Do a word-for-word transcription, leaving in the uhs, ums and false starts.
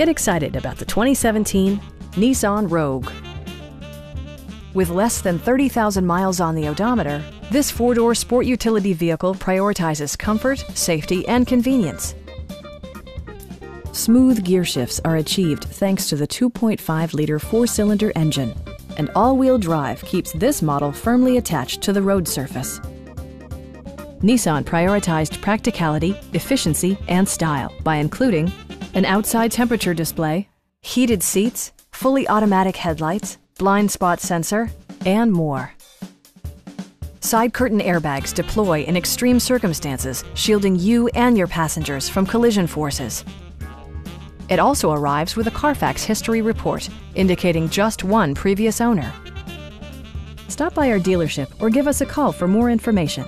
Get excited about the twenty seventeen Nissan Rogue. With less than thirty thousand miles on the odometer, this four-door sport utility vehicle prioritizes comfort, safety, and convenience. Smooth gear shifts are achieved thanks to the two point five liter four-cylinder engine, and all-wheel drive keeps this model firmly attached to the road surface. Nissan prioritized practicality, efficiency, and style by including an outside temperature display, heated seats, fully automatic headlights, blind spot sensor, and more. Side curtain airbags deploy in extreme circumstances, shielding you and your passengers from collision forces. It also arrives with a Carfax history report, indicating just one previous owner. Stop by our dealership or give us a call for more information.